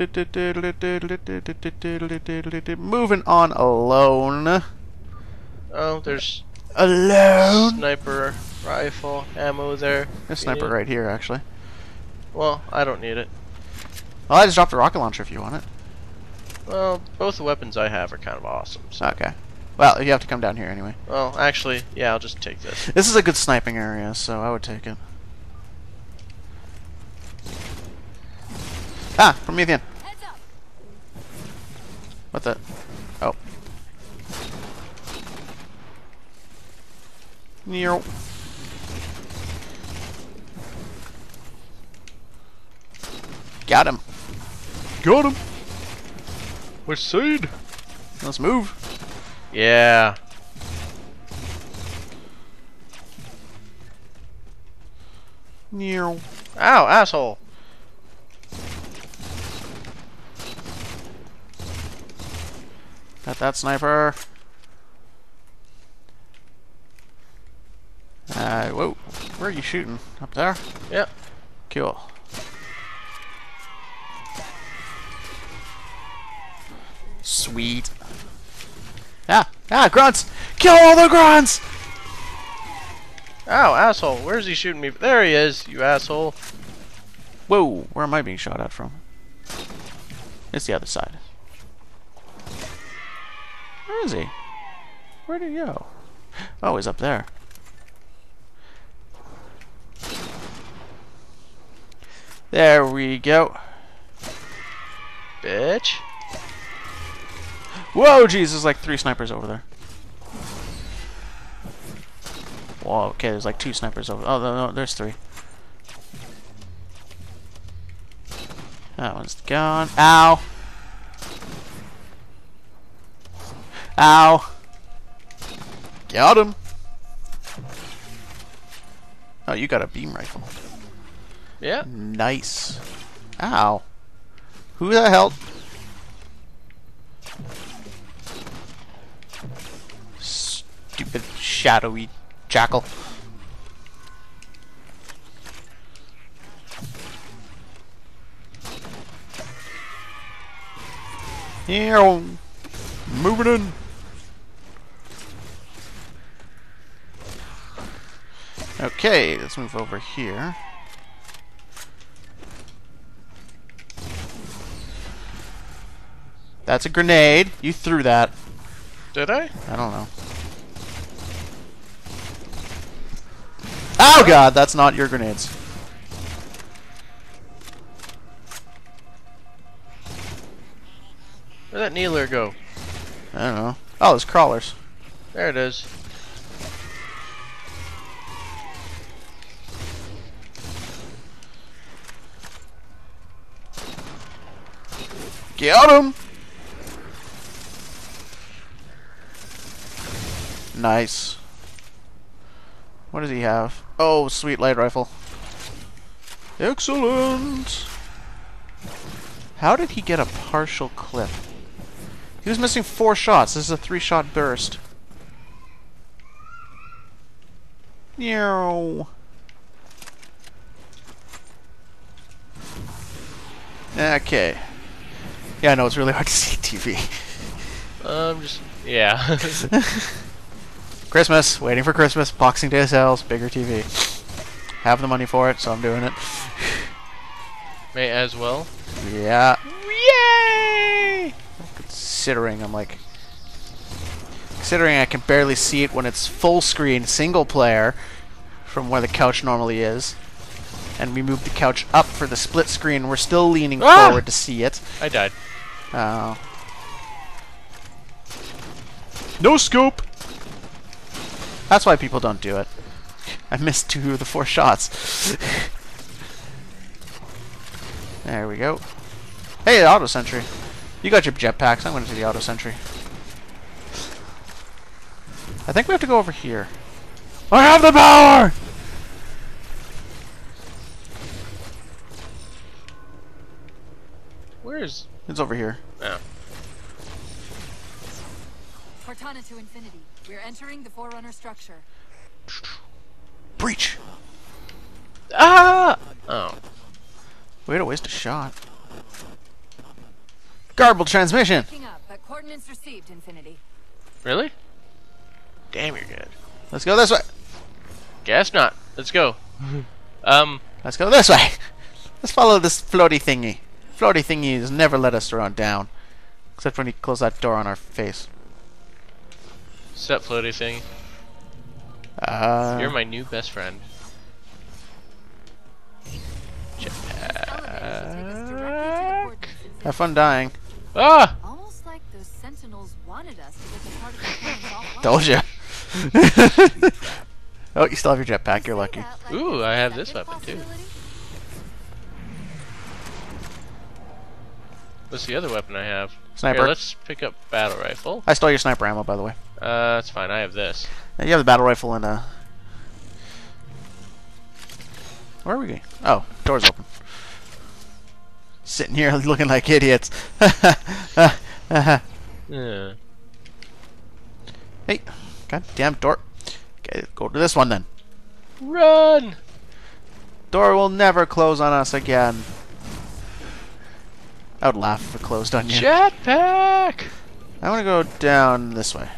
Moving on alone. Oh, there's alone sniper rifle ammo there. There's sniper right here, actually. Well, I don't need it. Well, I just dropped a rocket launcher if you want it. Well, both the weapons I have are kind of awesome. So. Okay. Well, you have to come down here anyway. Well, actually, yeah, I'll just take this. This is a good sniping area, so I would take it. Ah, Promethean. What's that? Oh. Near. Got him. Got him. We're saved. Let's move. Yeah. Near. Ow, asshole. Got that sniper. Whoa. Where are you shooting? Up there? Yeah. Cool. Sweet. Ah, grunts! Kill all the grunts! Ow, asshole. Where's he shooting me? There he is, you asshole. Whoa, where am I being shot at from? It's the other side. Where is he? Where'd he go? Oh, he's up there. There we go. Bitch. Whoa, jeez, there's like 3 snipers over there. Whoa, okay, there's like 2 snipers over there. Oh, no, there's 3. That one's gone. Ow! Ow! Got him! Oh, you got a beam rifle. Yeah. Nice. Ow. Who the hell? Stupid shadowy jackal. Here. Moving in. Okay, let's move over here. That's a grenade. You threw that. Did I? I don't know. Oh god, that's not your grenades. Where'd that kneeler go? I don't know. Oh, there's crawlers. There it is. Get him! Nice. What does he have? Oh, sweet light rifle. Excellent! How did he get a partial clip? He was missing 4 shots. This is a 3-shot burst. No. Okay. Yeah, I know it's really hard to see TV. Yeah. Christmas, waiting for Christmas, Boxing Day sales, bigger TV. Have the money for it, so I'm doing it. May as well. Yeah. Yay! Considering I can barely see it when it's full screen single player from where the couch normally is, and we moved the couch up for the split screen, we're still leaning forward to see it. I died. Oh. No scope! That's why people don't do it. I missed 2 of the 4 shots. There we go. Hey, the auto sentry. You got your jetpacks. I'm going to do the auto sentry. I think we have to go over here. I have the power! Where is... It's over here. Yeah. Cortana to Infinity. We're entering the Forerunner structure. Breach! Ah! Oh. Way to waste a shot. Garbled transmission. Up, but coordinates received, Infinity. Really? Damn, you're good. Let's go this way. Guess not. Let's go. Let's go this way. Let's follow this floaty thingy. Floaty thingy has never let us run down. Except when you close that door on our face. What's that floaty thing? You're my new best friend. Jetpack. Have fun dying. Ah! Almost like those sentinels wanted us to get the part of the told ya. Oh, you still have your jetpack. You're lucky. Ooh, I have this weapon too. What's the other weapon I have? Sniper. Here, let's pick up battle rifle. I stole your sniper ammo, by the way. That's fine. I have this. Now you have the battle rifle and where are we going? Oh, door's open. Sitting here looking like idiots. Yeah. Hey, goddamn door. Okay, go to this one then. Run! Door will never close on us again. I would laugh if it closed on you. Jetpack! I want to go down this way.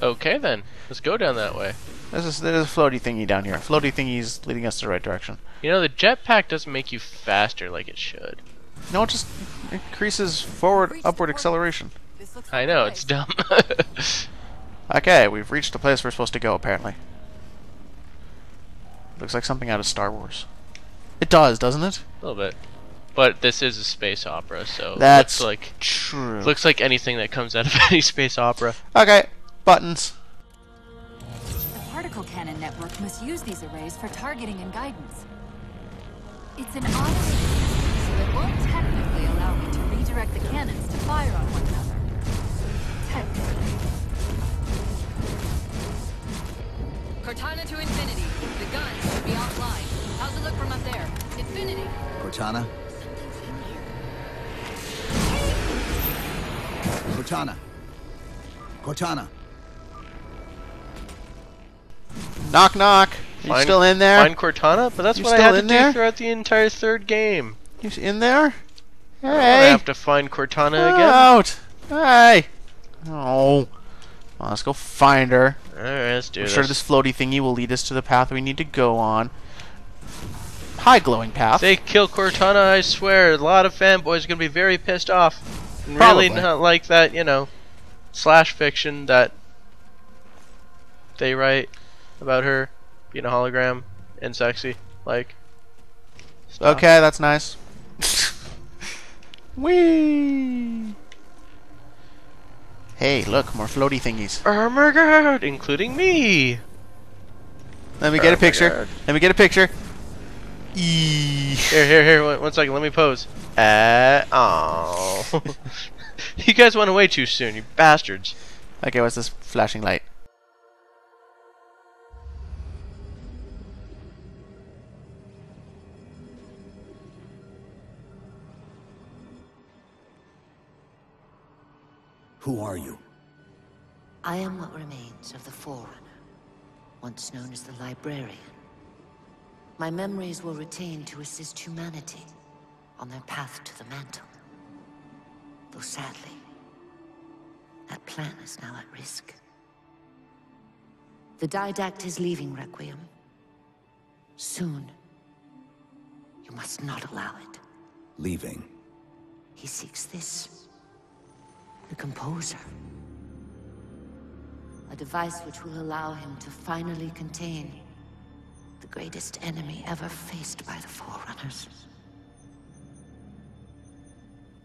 Okay then, let's go down that way. There's a floaty thingy down here. Floaty thingy's leading us to the right direction. You know, the jetpack doesn't make you faster like it should. No, it just increases upward acceleration. I know, it's dumb. Okay, we've reached the place we're supposed to go, apparently. Looks like something out of Star Wars. It does, doesn't it? A little bit. But this is a space opera, so that's like true. Looks like anything that comes out of any space opera. Okay, buttons. The particle cannon network must use these arrays for targeting and guidance. It's an auto, so it won't technically allow me to redirect the cannons to fire on one another. Technically. Cortana to Infinity. The guns should be offline. How's it look from up there? Infinity. Cortana. Cortana. Cortana. Knock, knock. You still in there? Find Cortana? But that's what I had to do throughout the entire third game. You in there? Hey. I have to find Cortana again. Out. Hey. Oh. Well, let's go find her. All right, let's do this. I'm sure this floaty thingy will lead us to the path we need to go on. High glowing path. They kill Cortana, I swear. A lot of fanboys are gonna be very pissed off. Probably. Really not like that, you know, slash fiction that they write about her being a hologram and sexy. Like, stop. Okay, that's nice. Whee! Hey, look, more floaty thingies. Oh my god, including me. Let me get a picture. God. Let me get a picture. Eee. Here, one second, let me pose. Oh. You guys went away too soon, you bastards. Okay, what's this flashing light? Who are you? I am what remains of the Forerunner, once known as the Librarian. My memories were retained to assist humanity on their path to the mantle. Though sadly, that plan is now at risk. The Didact is leaving Requiem. Soon. You must not allow it. Leaving? He seeks this. The Composer. A device which will allow him to finally contain the greatest enemy ever faced by the Forerunners.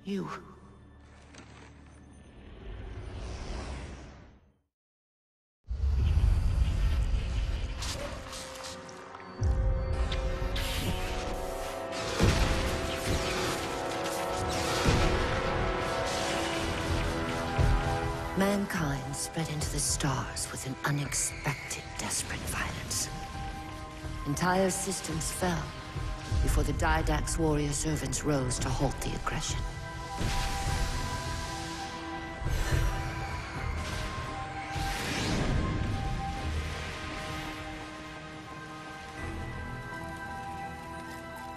You. Mankind spread into the stars with an unexpected, desperate violence. Entire systems fell before the Didact's warrior servants rose to halt the aggression.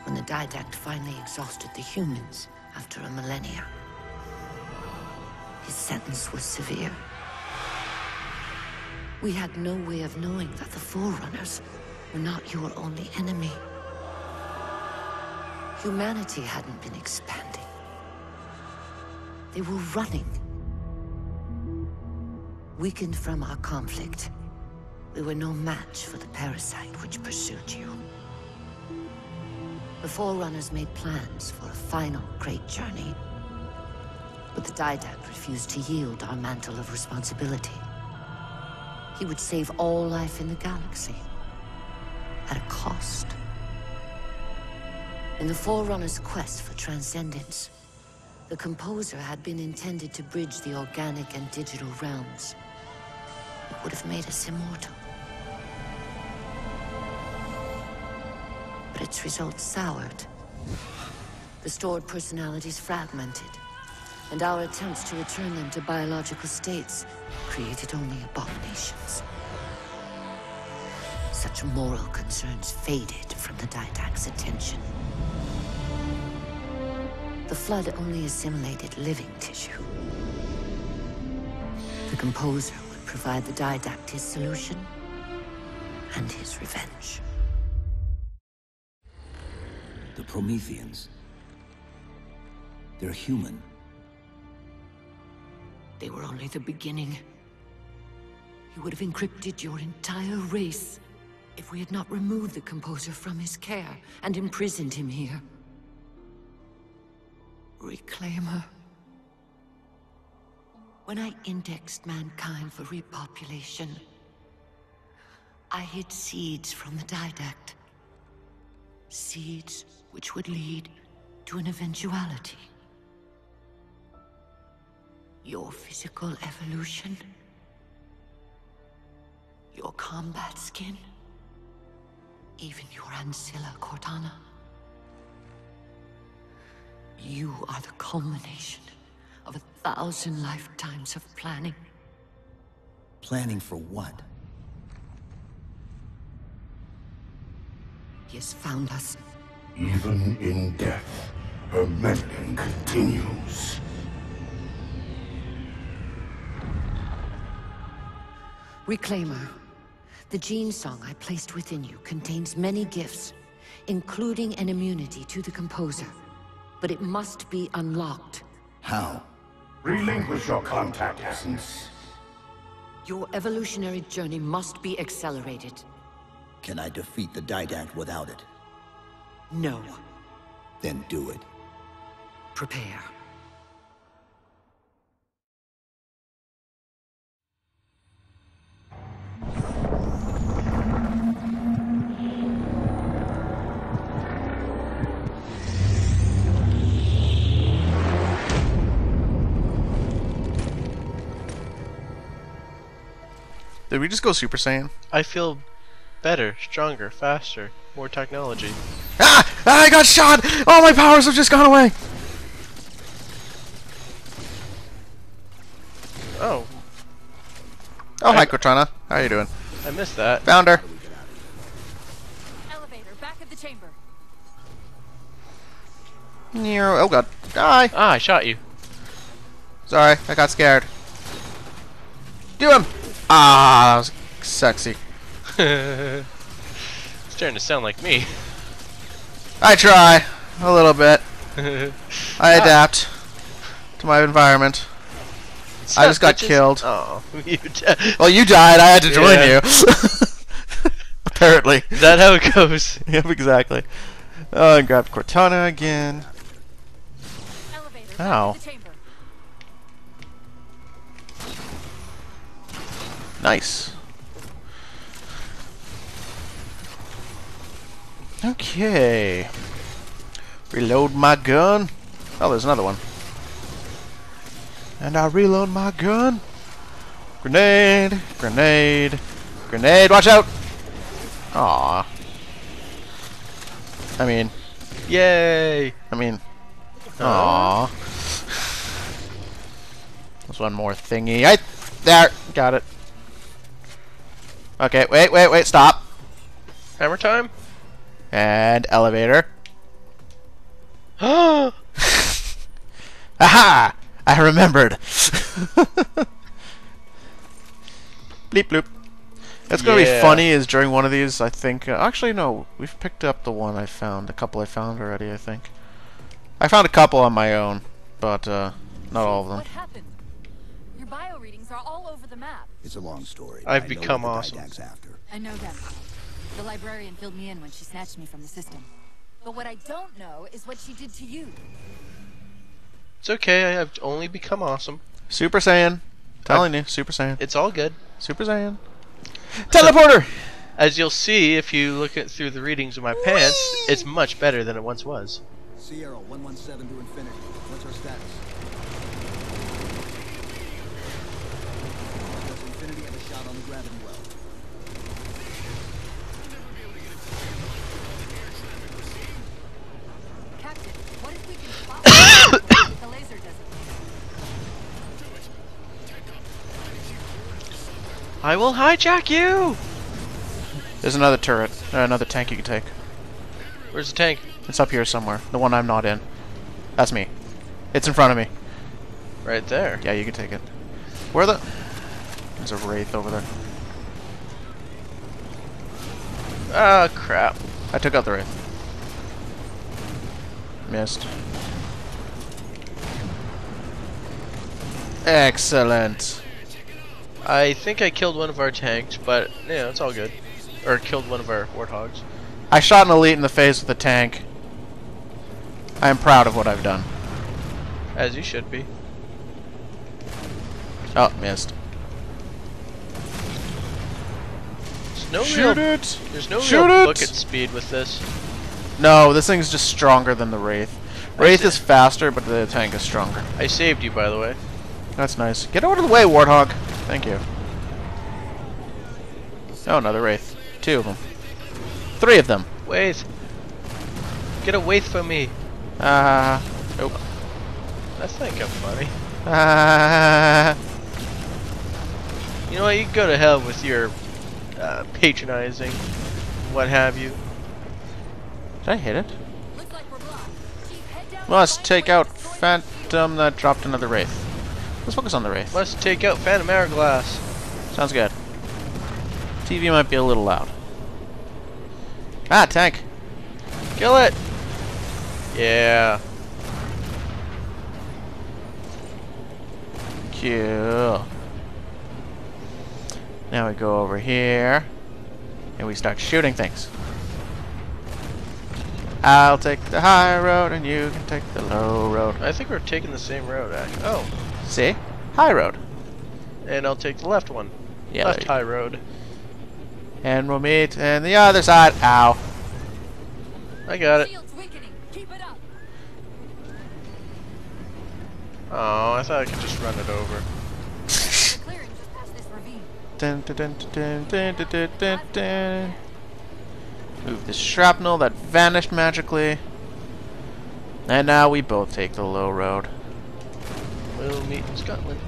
When the Didact finally exhausted the humans after a millennia, His sentence was severe. We had no way of knowing that the Forerunners were not your only enemy. Humanity hadn't been expanding. They were running. Weakened from our conflict, we were no match for the parasite which pursued you. The Forerunners made plans for a final great journey, but the Didact refused to yield our mantle of responsibility. He would save all life in the galaxy, at a cost. In the Forerunner's quest for transcendence, the Composer had been intended to bridge the organic and digital realms. It would have made us immortal. But its results soured. The stored personalities fragmented, and our attempts to return them to biological states created only abominations. Such moral concerns faded from the Didact's attention. The Flood only assimilated living tissue. The Composer would provide the Didact his solution and his revenge. The Prometheans. They're human. They were only the beginning. He would have encrypted your entire race if we had not removed the Composer from his care and imprisoned him here. Reclaimer. When I indexed mankind for repopulation, I hid seeds from the Didact. Seeds which would lead to an eventuality. Your physical evolution. Your combat skin. Even your ancilla, Cortana. You are the culmination of 1,000 lifetimes of planning. Planning for what? He has found us. Even in death, her meddling continues. Reclaimer, the gene song I placed within you contains many gifts, including an immunity to the Composer. But it must be unlocked. How? Relinquish your contact essence. Your evolutionary journey must be accelerated. Can I defeat the Didact without it? No. Then do it. Prepare. Did we just go Super Saiyan? I feel better, stronger, faster, more technology. Ah! I got shot! All my powers have just gone away! Oh. Oh, hi Cortana. How are you doing? I missed that. Found her. Elevator, back of the chamber. Nero. Oh god. Die! Ah, I shot you. Sorry, I got scared. Do him! Ah, that was sexy. It's starting to sound like me. I try. A little bit. I adapt to my environment. I just got killed. Oh, you well, you died. I had to join you. Apparently. Is that how it goes? Yep, exactly. Oh, and grab Cortana again. Elevator, ow. Nice. Okay. Reload my gun. Oh, there's another one. And I reload my gun. Grenade. Grenade. Grenade. Watch out. Aw. I mean. Yay. I mean. Aw. There's one more thingy. I there. Got it. Okay, wait, wait, wait, stop. Hammer time? And elevator. Aha! I remembered. Bleep bloop. That's gonna be funny. Is during one of these, I think. Actually, no. We've picked up the one I found. A couple I found already, I think. I found a couple on my own, but not all of them. What happened? Your bio readings are all over the map. It's a long story. I've become awesome. I know that. The librarian filled me in when she snatched me from the system. But what I don't know is what she did to you. It's okay. I have only become awesome. Super Saiyan. Telling you, Super Saiyan. It's all good. Super Saiyan. Teleporter! As you'll see if you look at through the readings of my pants, it's much better than it once was. Sierra 117 to Infinity. What's our status? Does Infinity have a shot on the gravity well? Captain, what if we can pop the laser doesn't? I will hijack you! There's another turret, another tank you can take. Where's the tank? It's up here somewhere. The one I'm not in. That's me. It's in front of me. Right there. Yeah, you can take it. Where the... There's a wraith over there. Ah, crap. I took out the wraith. Missed. Excellent. I think I killed one of our tanks, but yeah, it's all good. Or killed one of our warthogs. I shot an elite in the face with a tank. I am proud of what I've done. As you should be. Oh, missed. There's no real bucket speed with this. No, this thing's just stronger than the Wraith. Wraith is faster, but the tank is stronger. I saved you, by the way. That's nice. Get out of the way, Warthog. Thank you. Oh, another Wraith. Two of them. Three of them. Wait. Get a wait from me. Nope. That's not good, buddy. You know what? You can go to hell with your patronizing, what have you. Did I hit it? Must take out Phantom that dropped another Wraith. Let's focus on the Wraith. Must take out Phantom Hourglass. Sounds good. TV might be a little loud. Ah, tank. Kill it! Yeah. Cool. Now we go over here and we start shooting things. I'll take the high road and you can take the low road. I think we're taking the same road, actually. Oh. See? High road. And I'll take the left one. Yeah. Left high road. And we'll meet on the other side. Ow. I got it. Oh, I thought I could just run it over. Move the shrapnel that vanished magically. And now we both take the low road. We'll meet in Scotland.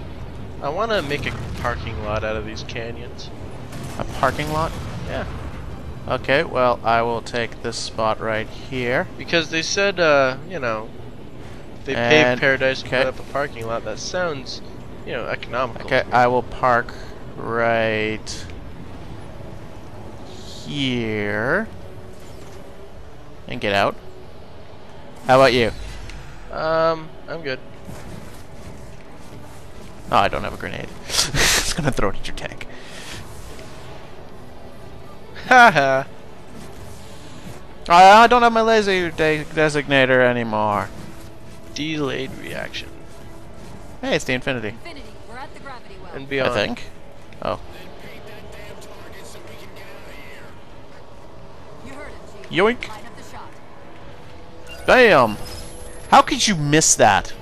I want to make a parking lot out of these canyons. A parking lot? Yeah. Okay, well, I will take this spot right here. Because they said, you know, they paved paradise and put up a parking lot. That sounds, you know, economical. Okay, I will park right here. And get out. How about you? I'm good. Oh, I don't have a grenade. It's gonna throw it at your tank. Haha. I don't have my laser designator anymore. Delayed reaction. Hey, it's the Infinity. We're at the gravity well. And beyond. I think. Oh. You heard it, Chief. Yoink. Line up the shot. Bam. How could you miss that?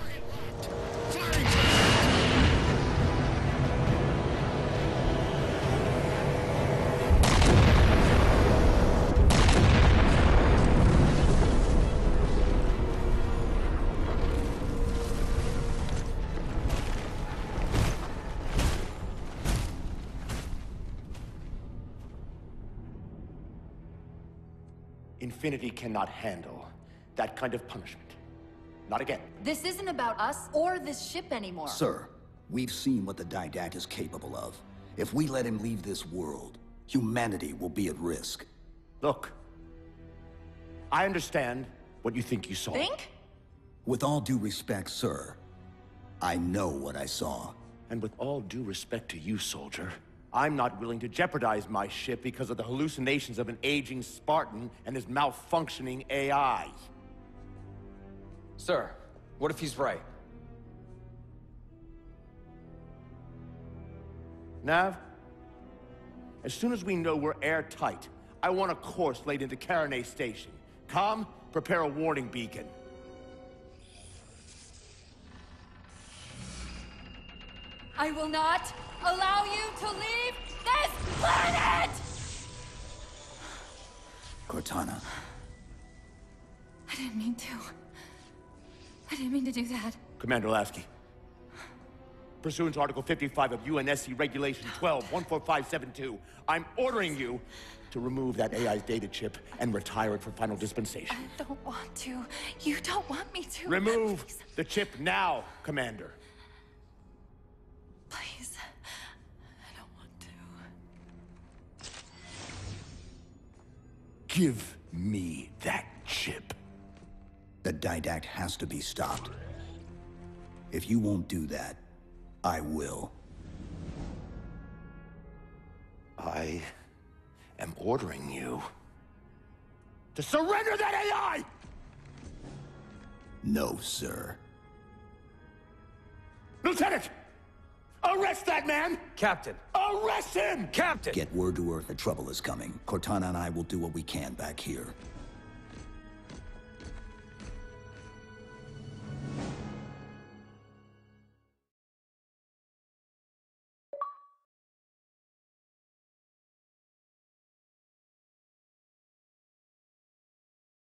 Infinity cannot handle that kind of punishment. Not again. This isn't about us or this ship anymore. Sir, We've seen what the Didact is capable of. If we let him leave this world, humanity will be at risk. Look, I understand what you think you saw. Think? With all due respect, sir, I know what I saw. And with all due respect to you, soldier, I'm not willing to jeopardize my ship because of the hallucinations of an aging Spartan and his malfunctioning AI. Sir, what if he's right? Nav, as soon as we know we're airtight, I want a course laid into Carinae Station. Come, prepare a warning beacon. I will not allow you to leave this planet! Cortana. I didn't mean to. I didn't mean to do that. Commander Lasky. Pursuant to Article 55 of UNSC Regulation 12-14572, I'm ordering you to remove that AI's data chip and retire it for final dispensation. I don't want to. You don't want me to. Remove the chip now, Commander. Please. I don't want to. Give me that chip. The Didact has to be stopped. If you won't do that, I will. I am ordering you to surrender that AI! No, sir. Lieutenant! Arrest that man! Captain! Arrest him! Captain! Get word to Earth that trouble is coming. Cortana and I will do what we can back here.